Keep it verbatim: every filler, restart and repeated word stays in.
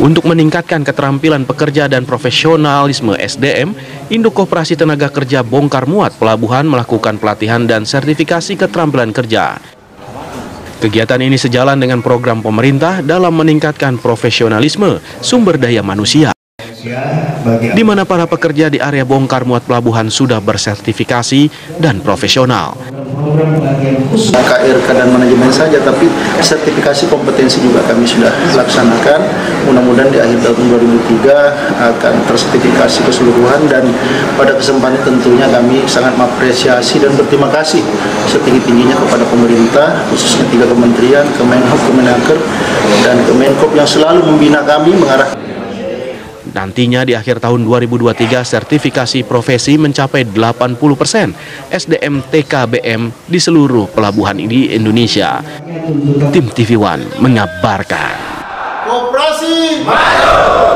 Untuk meningkatkan keterampilan pekerja dan profesionalisme S D M, Induk Koperasi Tenaga Kerja Bongkar Muat Pelabuhan melakukan pelatihan dan sertifikasi keterampilan kerja. Kegiatan ini sejalan dengan program pemerintah dalam meningkatkan profesionalisme sumber daya manusia, di mana para pekerja di area bongkar muat pelabuhan sudah bersertifikasi dan profesional. K R K dan manajemen saja, tapi sertifikasi kompetensi juga kami sudah laksanakan. Mudah-mudahan di akhir tahun dua ribu tiga akan tersertifikasi keseluruhan, dan pada kesempatan tentunya kami sangat mengapresiasi dan berterima kasih setinggi-tingginya kepada pemerintah, khususnya tiga kementerian, Kemenhub, Kemenaker, dan Kemenkop yang selalu membina kami mengarah. Nantinya di akhir tahun dua ribu dua puluh tiga sertifikasi profesi mencapai delapan puluh persen S D M T K B M di seluruh pelabuhan di Indonesia. Tim T V One mengabarkan. Koperasi maju.